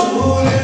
sua